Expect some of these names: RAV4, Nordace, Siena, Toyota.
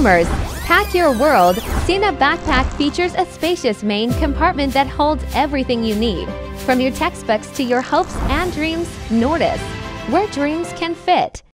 Dreamers, pack your world. Siena Backpack features a spacious main compartment that holds everything you need, from your textbooks to your hopes and dreams. Nordace, where dreams can fit.